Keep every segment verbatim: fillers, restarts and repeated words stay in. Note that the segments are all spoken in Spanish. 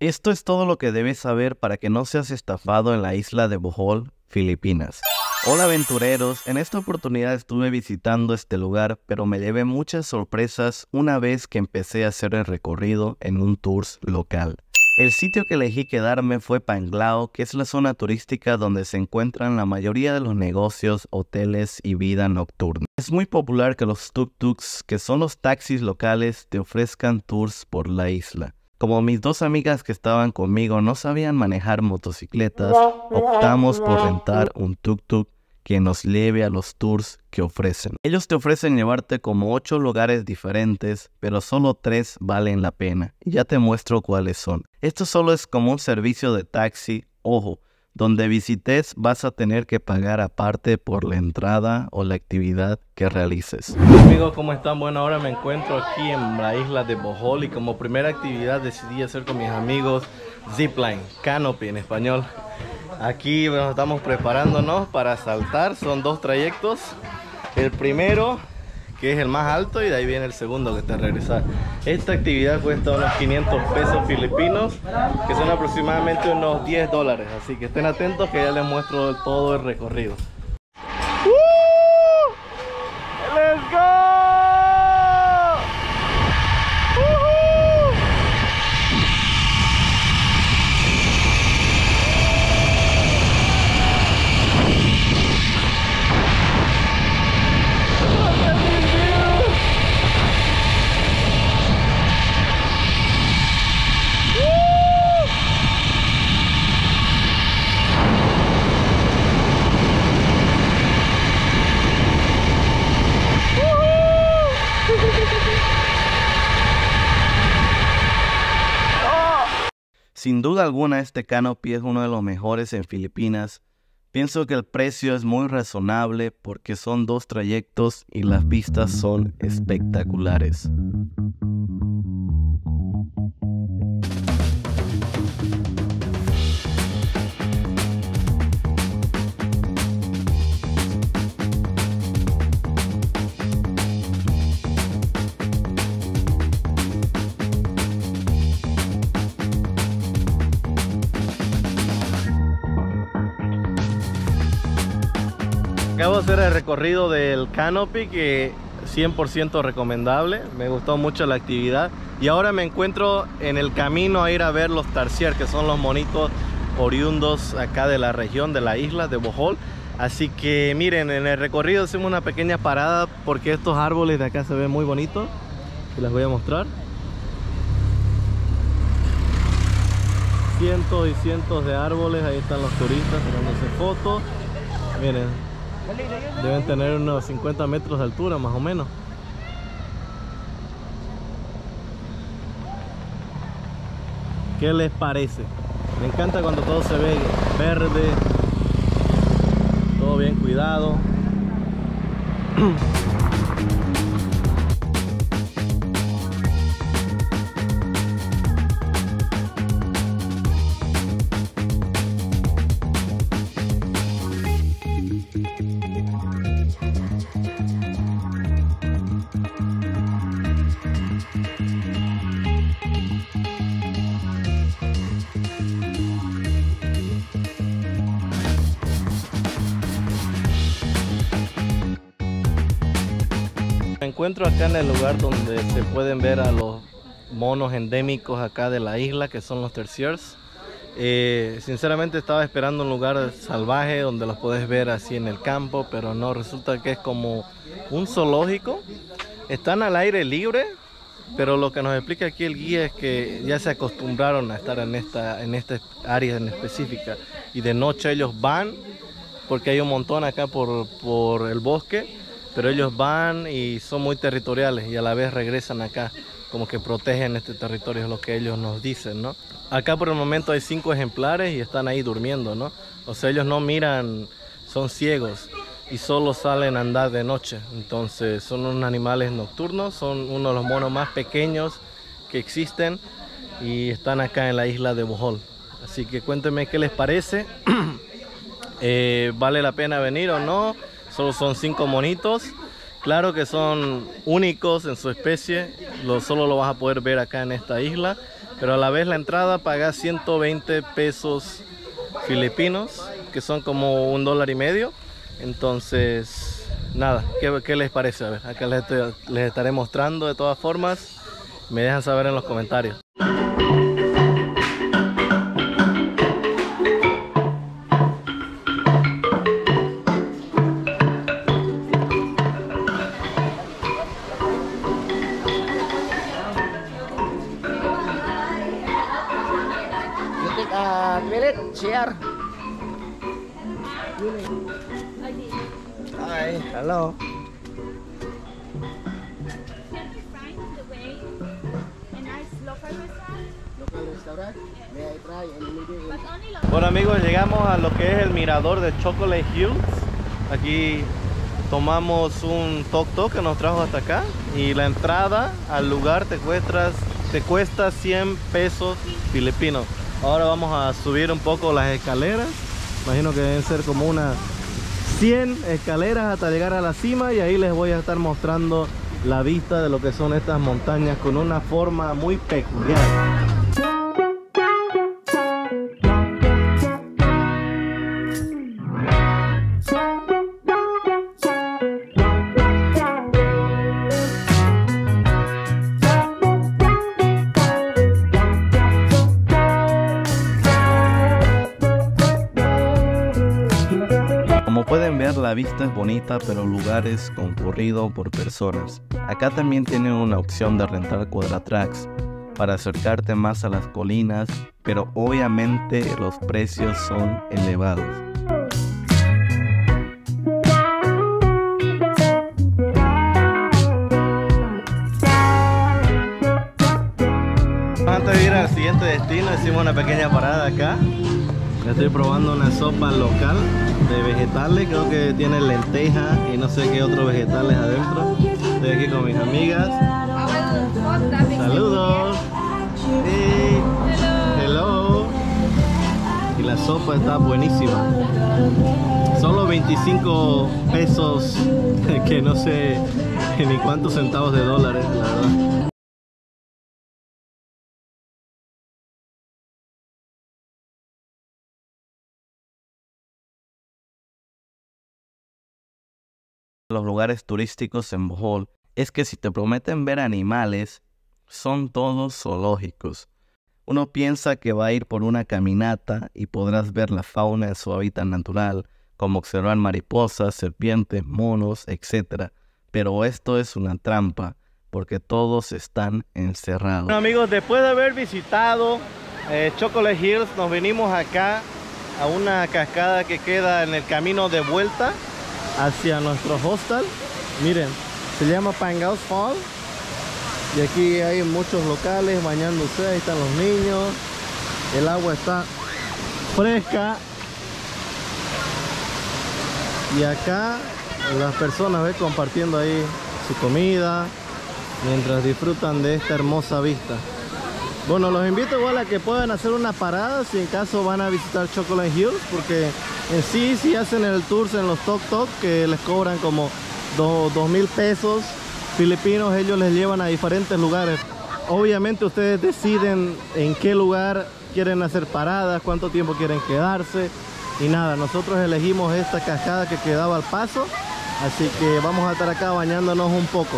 Esto es todo lo que debes saber para que no seas estafado en la isla de Bohol, Filipinas. Hola aventureros, en esta oportunidad estuve visitando este lugar, pero me llevé muchas sorpresas una vez que empecé a hacer el recorrido en un tour local. El sitio que elegí quedarme fue Panglao, que es la zona turística donde se encuentran la mayoría de los negocios, hoteles y vida nocturna. Es muy popular que los tuk-tuks, que son los taxis locales, te ofrezcan tours por la isla. Como mis dos amigas que estaban conmigo no sabían manejar motocicletas, optamos por rentar un tuk-tuk que nos lleve a los tours que ofrecen. Ellos te ofrecen llevarte como ocho lugares diferentes, pero solo tres valen la pena. Y ya te muestro cuáles son. Esto solo es como un servicio de taxi, ojo, donde visites vas a tener que pagar aparte por la entrada o la actividad que realices. Amigos, ¿cómo están? Bueno, ahora me encuentro aquí en la isla de Bohol y como primera actividad decidí hacer con mis amigos zipline, canopy en español. Aquí nos bueno, estamos preparándonos para saltar, son dos trayectos. El primero, que es el más alto, y de ahí viene el segundo que está a regresar. Esta actividad cuesta unos quinientos pesos filipinos, que son aproximadamente unos diez dólares. Así que estén atentos que ya les muestro todo el recorrido. Sin duda alguna este canopy es uno de los mejores en Filipinas. Pienso que el precio es muy razonable porque son dos trayectos y las vistas son espectaculares. Acabo de hacer el recorrido del canopy, que cien por ciento recomendable, me gustó mucho la actividad. Y ahora me encuentro en el camino a ir a ver los tarsier, que son los monitos oriundos acá de la región, de la isla de Bohol. Así que miren, en el recorrido hicimos una pequeña parada porque estos árboles de acá se ven muy bonitos. Y les voy a mostrar. Cientos y cientos de árboles, ahí están los turistas tomándose fotos. Miren. Deben tener unos cincuenta metros de altura, más o menos. ¿Qué les parece? Me encanta cuando todo se ve verde, todo bien cuidado. Me encuentro acá en el lugar donde se pueden ver a los monos endémicos acá de la isla, que son los terciers. Eh, sinceramente estaba esperando un lugar salvaje donde los podés ver así en el campo, pero no, resulta que es como un zoológico. Están al aire libre, pero lo que nos explica aquí el guía es que ya se acostumbraron a estar en esta, en esta área en específica, y de noche ellos van, porque hay un montón acá por, por el bosque. Pero ellos van y son muy territoriales y a la vez regresan acá, como que protegen este territorio, es lo que ellos nos dicen, ¿no? Acá por el momento hay cinco ejemplares y están ahí durmiendo, ¿no? O sea, ellos no miran, son ciegos y solo salen a andar de noche. Entonces son unos animales nocturnos, son uno de los monos más pequeños que existen y están acá en la isla de Bohol. Así que cuéntenme qué les parece, eh, ¿vale la pena venir o no? Solo son cinco monitos, claro que son únicos en su especie, lo, solo lo vas a poder ver acá en esta isla. pero a la vez la entrada pagas ciento veinte pesos filipinos, que son como un dólar y medio. Entonces, nada, ¿qué, qué les parece? A ver, acá les, estoy, les estaré mostrando de todas formas. Me dejan saber en los comentarios. Share. Hi, hello. Can you find the way? A nice local restaurant. Local restaurant. May I try and maybe. Bueno, amigos, llegamos a lo que es el mirador de Chocolate Hills. Aquí tomamos un tuk-tuk que nos trajo hasta acá y la entrada al lugar te cuesta te cuesta cien pesos filipinos. Ahora vamos a subir un poco las escaleras. Imagino que deben ser como unas cien escaleras hasta llegar a la cima, y ahí les voy a estar mostrando la vista de lo que son estas montañas con una forma muy peculiar. La vista es bonita, pero el lugar es concurrido por personas. Acá también tienen una opción de rentar cuadratracks para acercarte más a las colinas, pero obviamente los precios son elevados. Antes de ir al siguiente destino, hicimos una pequeña parada acá. Estoy probando una sopa local de vegetales, creo que tiene lentejas y no sé qué otros vegetales adentro. Estoy aquí con mis amigas. Saludos. Hey. Hello. Y la sopa está buenísima. Solo veinticinco pesos, que no sé ni cuántos centavos de dólares, la verdad. Los lugares turísticos en Bohol es que si te prometen ver animales, son todos zoológicos. Uno piensa que va a ir por una caminata y podrás ver la fauna en su hábitat natural, como observar mariposas, serpientes, monos, etcétera. Pero esto es una trampa, porque todos están encerrados. Bueno, amigos, después de haber visitado eh, Chocolate Hills, nos venimos acá a una cascada que queda en el camino de vuelta hacia nuestro hostel. Miren, se llama Panglao Falls, y aquí hay muchos locales bañándose. Ahí están los niños, el agua está fresca, y acá las personas ven compartiendo ahí su comida mientras disfrutan de esta hermosa vista. Bueno, los invito igual a que puedan hacer una parada si en caso van a visitar Chocolate Hills, porque en sí, si hacen el tour en los tuk-tuk, que les cobran como dos mil pesos filipinos, ellos les llevan a diferentes lugares. Obviamente ustedes deciden en qué lugar quieren hacer paradas, cuánto tiempo quieren quedarse y nada. Nosotros elegimos esta cascada que quedaba al paso, así que vamos a estar acá bañándonos un poco.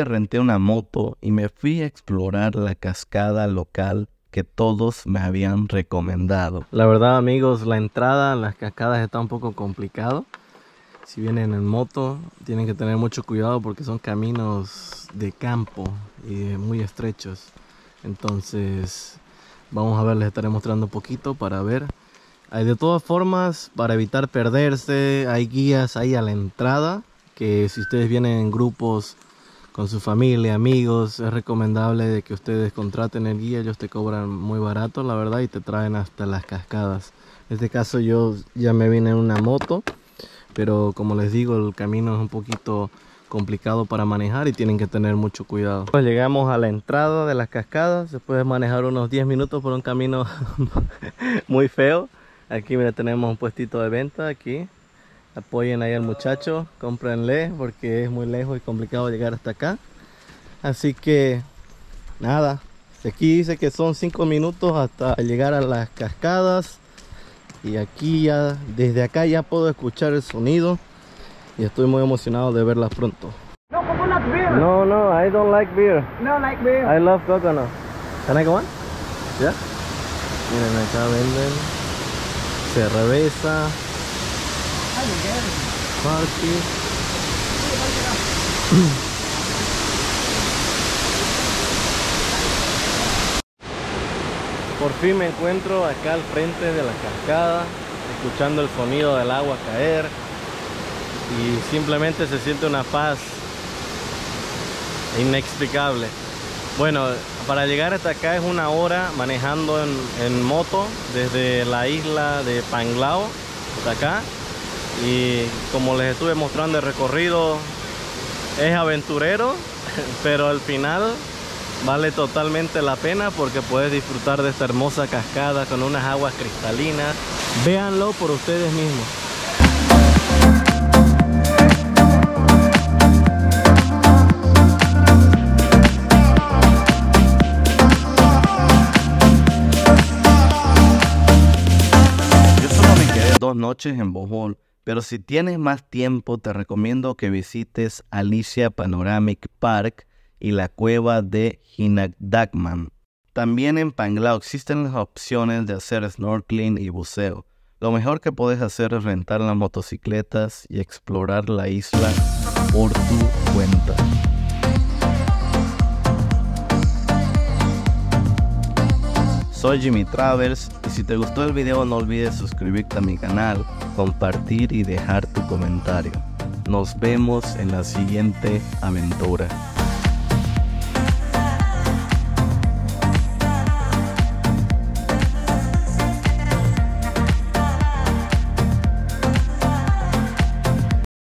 Renté una moto y me fui a explorar la cascada local que todos me habían recomendado. La verdad, amigos, la entrada a las cascadas está un poco complicado. Si vienen en moto tienen que tener mucho cuidado, porque son caminos de campo y muy estrechos. Entonces vamos a ver, les estaré mostrando un poquito para ver. Hay de todas formas, para evitar perderse, hay guías ahí a la entrada que si ustedes vienen en grupos con su familia, amigos, es recomendable de que ustedes contraten el guía. Ellos te cobran muy barato, la verdad, y te traen hasta las cascadas. En este caso yo ya me vine en una moto, pero como les digo, el camino es un poquito complicado para manejar y tienen que tener mucho cuidado. Pues llegamos a la entrada de las cascadas. Se puede manejar unos diez minutos por un camino muy feo. Aquí mira, tenemos un puestito de venta. Aquí apoyen ahí al muchacho, cómprenle, porque es muy lejos y complicado llegar hasta acá. Así que nada, aquí dice que son cinco minutos hasta llegar a las cascadas. Y aquí ya, desde acá ya puedo escuchar el sonido. Y estoy muy emocionado de verlas pronto. No, coconut beer. No, no, I don't like beer. No, like beer. I love coconut. Can I go on? Yeah. Miren, acá venden cerveza, party. Por fin me encuentro acá al frente de la cascada, escuchando el sonido del agua caer. Y simplemente se siente una paz inexplicable. Bueno, para llegar hasta acá es una hora manejando en, en moto desde la isla de Panglao hasta acá. Y como les estuve mostrando, el recorrido es aventurero, pero al final vale totalmente la pena porque puedes disfrutar de esta hermosa cascada con unas aguas cristalinas. Véanlo por ustedes mismos. Noches en Bohol, pero si tienes más tiempo te recomiendo que visites Alicia Panoramic Park y la cueva de Hinak Dagman. También en Panglao existen las opciones de hacer snorkeling y buceo. Lo mejor que puedes hacer es rentar las motocicletas y explorar la isla por tu cuenta. Soy Jimmy Travels y si te gustó el video no olvides suscribirte a mi canal, compartir y dejar tu comentario. Nos vemos en la siguiente aventura.